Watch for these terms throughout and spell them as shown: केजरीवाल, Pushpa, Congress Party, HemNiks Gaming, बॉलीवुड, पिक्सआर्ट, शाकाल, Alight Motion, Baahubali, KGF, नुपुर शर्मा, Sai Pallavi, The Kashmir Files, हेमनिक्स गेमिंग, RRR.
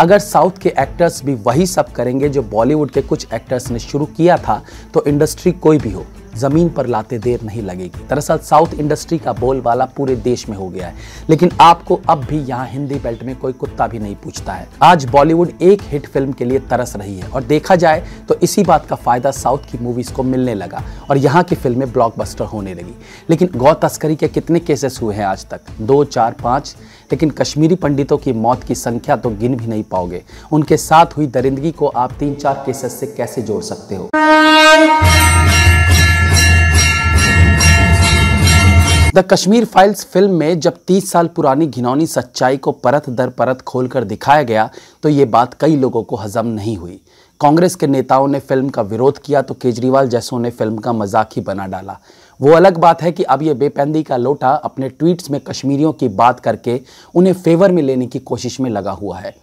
अगर साउथ के एक्टर्स भी वही सब करेंगे जो बॉलीवुड के कुछ एक्टर्स ने शुरू किया था, तो इंडस्ट्री कोई भी हो ज़मीन पर लाते देर नहीं लगेगी। दरअसल साउथ इंडस्ट्री का बोलबाला पूरे देश में हो गया है, लेकिन आपको अब भी यहाँ हिंदी बेल्ट में कोई कुत्ता भी नहीं पूछता है। आज बॉलीवुड एक हिट फिल्म के लिए तरस रही है और देखा जाए तो इसी बात का फायदा साउथ की मूवीज़ को मिलने लगा और यहाँ की फिल्में ब्लॉकबस्टर होने लगी। लेकिन गौ तस्करी के कितने केसेस हुए हैं आज तक? 2, 4, 5। लेकिन कश्मीरी पंडितों की मौत की संख्या तो गिन भी नहीं पाओगे। उनके साथ हुई दरिंदगी को आप 3-4 केसेस से कैसे जोड़ सकते हो? द कश्मीर फाइल्स फिल्म में जब 30 साल पुरानी घिनौनी सच्चाई को परत दर परत खोलकर दिखाया गया तो ये बात कई लोगों को हजम नहीं हुई। कांग्रेस के नेताओं ने फिल्म का विरोध किया तो केजरीवाल जैसों ने फिल्म का मजाक ही बना डाला। वो अलग बात है कि अब ये बेपैंदी का लोटा अपने ट्वीट्स में कश्मीरियों की बात करके उन्हें फेवर में लेने की कोशिश में लगा हुआ है।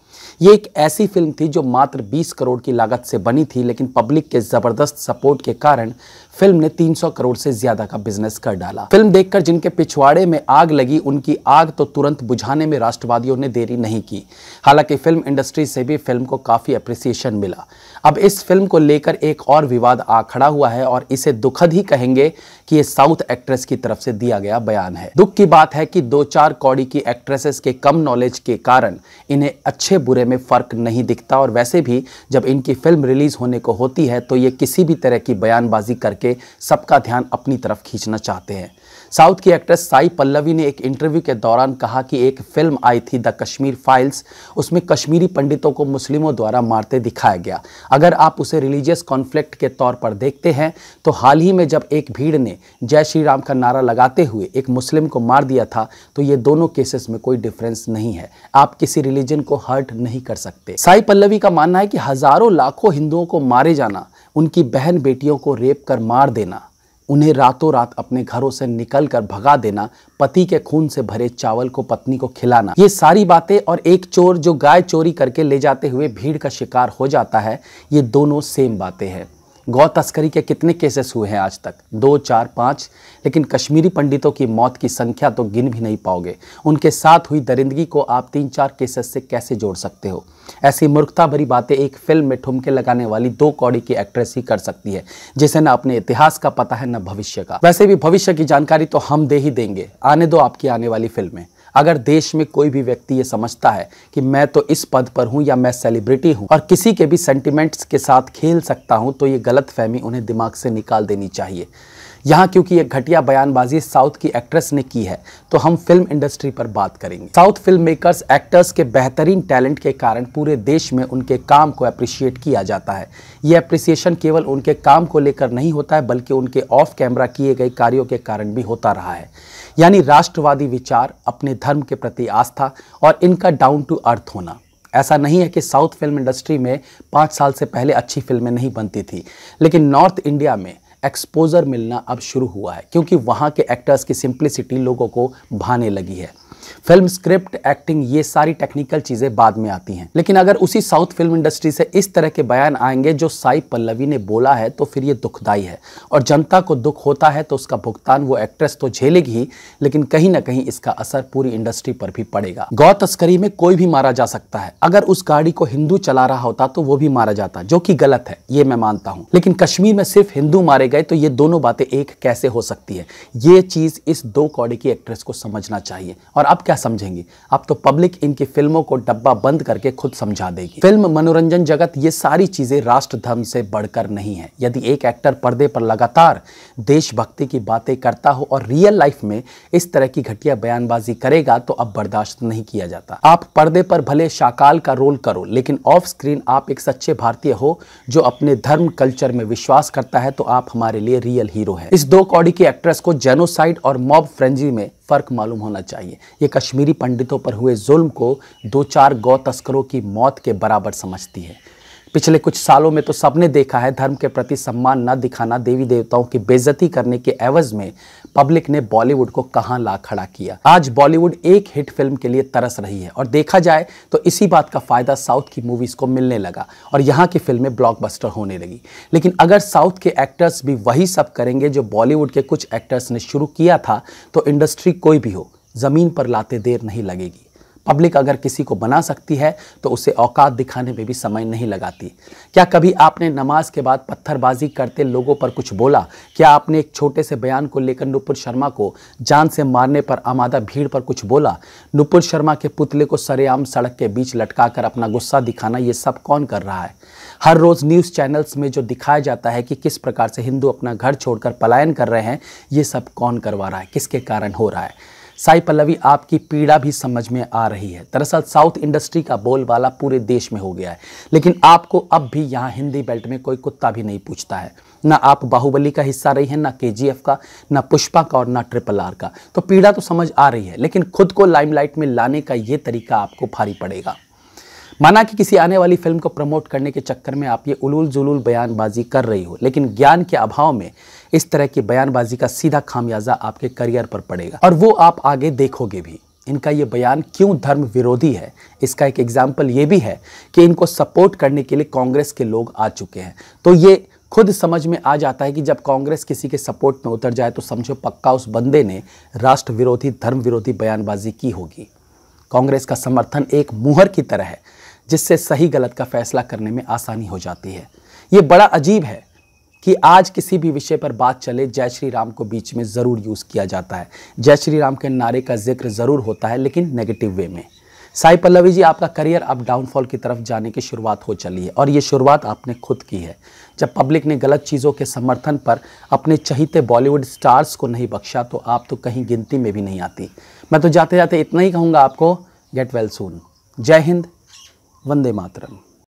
ये एक ऐसी फिल्म थी जो मात्र 20 करोड़ की लागत से बनी थी, लेकिन पब्लिक के ज़बरदस्त सपोर्ट के कारण फिल्म ने 300 करोड़ से ज़्यादा का बिजनेस कर डाला। फिल्म देखकर जिनके पिछवाड़े में आग लगी, उनकी आग तो तुरंत बुझाने में राष्ट्रवादियों ने देरी नहीं की। हालांकि फिल्म इंडस्ट्री से भी फिल्म को काफ़ी अप्रिसिएशन मिला। अब इस फिल्म को लेकर एक और विवाद आ खड़ा हुआ है और इसे दुखद ही कहेंगे कि ये साउथ एक्ट्रेस की तरफ से दिया गया बयान है। दुख की बात है कि 2-4 कौड़ी की एक्ट्रेसेस के कम नॉलेज के कारण इन्हें अच्छे बुरे में फर्क नहीं दिखता, और वैसे भी जब इनकी फिल्म रिलीज होने को होती है तो ये किसी भी तरह की बयानबाजी करके सबका ध्यान अपनी तरफ खींचना चाहते हैं। साउथ की एक्ट्रेस साई पल्लवी ने एक इंटरव्यू के दौरान कहा कि एक फिल्म आई थी द कश्मीर फाइल्स, उसमें कश्मीरी पंडितों को मुस्लिमों द्वारा मारते दिखाया गया। अगर आप उसे रिलीजियस कॉन्फ्लिक्ट के तौर पर देखते हैं तो हाल ही में जब एक भीड़ ने जय श्री राम का नारा लगाते हुए एक मुस्लिम को मार दिया था, तो ये दोनों केसेस में कोई डिफरेंस नहीं है। आप किसी रिलीजन को हर्ट नहीं कर सकते। साई पल्लवी का मानना है कि हजारों लाखों हिंदुओं को मारे जाना, उनकी बहन बेटियों को रेप कर मार देना, उन्हें रातों रात अपने घरों से निकलकर भगा देना, पति के खून से भरे चावल को पत्नी को खिलाना, ये सारी बातें और एक चोर जो गाय चोरी करके ले जाते हुए भीड़ का शिकार हो जाता है, ये दोनों सेम बातें हैं। गौ तस्करी के कितने केसेस हुए हैं आज तक? 2, 4, 5। लेकिन कश्मीरी पंडितों की मौत की संख्या तो गिन भी नहीं पाओगे। उनके साथ हुई दरिंदगी को आप 3-4 केसेस से कैसे जोड़ सकते हो? ऐसी मूर्खता भरी बातें एक फिल्म में ठुमके लगाने वाली 2 कौड़ी की एक्ट्रेस ही कर सकती है, जिसे ना अपने इतिहास का पता है ना भविष्य का। वैसे भी भविष्य की जानकारी तो हम दे ही देंगे, आने दो आपकी आने वाली फिल्में। अगर देश में कोई भी व्यक्ति ये समझता है कि मैं तो इस पद पर हूँ या मैं सेलिब्रिटी हूँ और किसी के भी सेंटिमेंट्स के साथ खेल सकता हूँ, तो ये गलतफहमी उन्हें दिमाग से निकाल देनी चाहिए। यहाँ क्योंकि ये घटिया बयानबाजी साउथ की एक्ट्रेस ने की है, तो हम फिल्म इंडस्ट्री पर बात करेंगे। साउथ फिल्म मेकर्स एक्टर्स के बेहतरीन टैलेंट के कारण पूरे देश में उनके काम को अप्रिशिएट किया जाता है। ये अप्रिसिएशन केवल उनके काम को लेकर नहीं होता है, बल्कि उनके ऑफ कैमरा किए गए कार्यों के कारण भी होता रहा है, यानी राष्ट्रवादी विचार, अपने धर्म के प्रति आस्था और इनका डाउन टू अर्थ होना। ऐसा नहीं है कि साउथ फिल्म इंडस्ट्री में 5 साल से पहले अच्छी फिल्में नहीं बनती थी, लेकिन नॉर्थ इंडिया में एक्सपोजर मिलना अब शुरू हुआ है, क्योंकि वहाँ के एक्टर्स की सिंप्लिसिटी लोगों को भाने लगी है। फिल्म स्क्रिप्ट, एक्टिंग, ये सारी टेक्निकल चीज़ें बाद में आती हैं, लेकिन अगर उसी साउथ फिल्म इंडस्ट्री से इस तरह के बयान आएंगे जो साई पल्लवी ने बोला है, तो फिर ये दुखदाई है। और जनता को दुख होता है तो उसका भुगतान वो एक्ट्रेस तो झेलेगी ही, लेकिन कहीं ना कहीं इसका असर पूरी इंडस्ट्री पर भी पड़ेगा। गौ तस्करी में कोई भी मारा जा सकता है। अगर उस गाड़ी को हिंदू चला रहा होता तो वो भी मारा जाता, जो कि गलत है, ये मैं मानता हूँ। लेकिन कश्मीर में सिर्फ हिंदू मारे गए, तो ये दोनों बातें एक कैसे हो सकती है? ये चीज़ इस 2 कौड़ी की एक्ट्रेस को समझना चाहिए। और आप क्या समझेंगी? आप तो पब्लिक इनकी फिल्मों को डब्बा बंद करके खुद समझा देगी। फिल्म, मनोरंजन जगत, ये सारी चीजें राष्ट्र धर्म से बढ़कर नहीं है। यदि एक एक्टर पर्दे पर लगातार देशभक्ति की बातें करता हो और रियल लाइफ में इस तरह की घटिया बयानबाजी करेगा, तो अब बर्दाश्त नहीं किया जाता। आप पर्दे पर भले शाकाल का रोल करो, लेकिन ऑफ स्क्रीन आप एक सच्चे भारतीय हो जो अपने धर्म कल्चर में विश्वास करता है, तो आप हमारे लिए रियल हीरो है। इस 2 कौड़ी की एक्ट्रेस को जेनोसाइड और मॉब फ्रेंजी में फर्क मालूम होना चाहिए। ये कश्मीरी पंडितों पर हुए जुल्म को 2-4 गौ तस्करों की मौत के बराबर समझती है। पिछले कुछ सालों में तो सबने देखा है, धर्म के प्रति सम्मान न दिखाना, देवी देवताओं की बेइज्जती करने के एवज में पब्लिक ने बॉलीवुड को कहां ला खड़ा किया। आज बॉलीवुड एक हिट फिल्म के लिए तरस रही है और देखा जाए तो इसी बात का फायदा साउथ की मूवीज़ को मिलने लगा और यहाँ की फिल्में ब्लॉकबस्टर होने लगी। लेकिन अगर साउथ के एक्टर्स भी वही सब करेंगे जो बॉलीवुड के कुछ एक्टर्स ने शुरू किया था, तो इंडस्ट्री कोई भी हो ज़मीन पर लाते देर नहीं लगेगी। पब्लिक अगर किसी को बना सकती है तो उसे औकात दिखाने में भी समय नहीं लगाती। क्या कभी आपने नमाज के बाद पत्थरबाजी करते लोगों पर कुछ बोला? क्या आपने एक छोटे से बयान को लेकर नुपुर शर्मा को जान से मारने पर आमादा भीड़ पर कुछ बोला? नुपुर शर्मा के पुतले को सरेआम सड़क के बीच लटकाकर अपना गुस्सा दिखाना, ये सब कौन कर रहा है? हर रोज़ न्यूज़ चैनल्स में जो दिखाया जाता है कि किस प्रकार से हिंदू अपना घर छोड़कर पलायन कर रहे हैं, ये सब कौन करवा रहा है? किसके कारण हो रहा है? साई पल्लवी, आपकी पीड़ा भी समझ में आ रही है। दरअसल साउथ इंडस्ट्री का बोलबाला पूरे देश में हो गया है, लेकिन आपको अब भी यहाँ हिंदी बेल्ट में कोई कुत्ता भी नहीं पूछता है। ना आप बाहुबली का हिस्सा रही हैं, ना केजीएफ का, ना पुष्पा का और ना RRR का। तो पीड़ा तो समझ आ रही है, लेकिन खुद को लाइमलाइट में लाने का ये तरीका आपको भारी पड़ेगा। माना कि किसी आने वाली फिल्म को प्रमोट करने के चक्कर में आप ये उलूल जुलूल बयानबाजी कर रही हो, लेकिन ज्ञान के अभाव में इस तरह की बयानबाजी का सीधा खामियाजा आपके करियर पर पड़ेगा, और वो आप आगे देखोगे भी। इनका ये बयान क्यों धर्म विरोधी है, इसका एक एग्जाम्पल ये भी है कि इनको सपोर्ट करने के लिए कांग्रेस के लोग आ चुके हैं। तो ये खुद समझ में आ जाता है कि जब कांग्रेस किसी के सपोर्ट में उतर जाए तो समझो पक्का उस बंदे ने राष्ट्र विरोधी, धर्म विरोधी बयानबाजी की होगी। कांग्रेस का समर्थन एक मुहर की तरह है, जिससे सही गलत का फैसला करने में आसानी हो जाती है। ये बड़ा अजीब है कि आज किसी भी विषय पर बात चले, जय श्री राम को बीच में ज़रूर यूज़ किया जाता है, जय श्री राम के नारे का जिक्र ज़रूर होता है, लेकिन नेगेटिव वे में। साई पल्लवी जी, आपका करियर अब डाउनफॉल की तरफ जाने की शुरुआत हो चली है, और ये शुरुआत आपने खुद की है। जब पब्लिक ने गलत चीज़ों के समर्थन पर अपने चहीते बॉलीवुड स्टार्स को नहीं बख्शा, तो आप तो कहीं गिनती में भी नहीं आती। मैं तो जाते जाते इतना ही कहूँगा आपको, गेट वेल सून। जय हिंद, वंदे मातरम।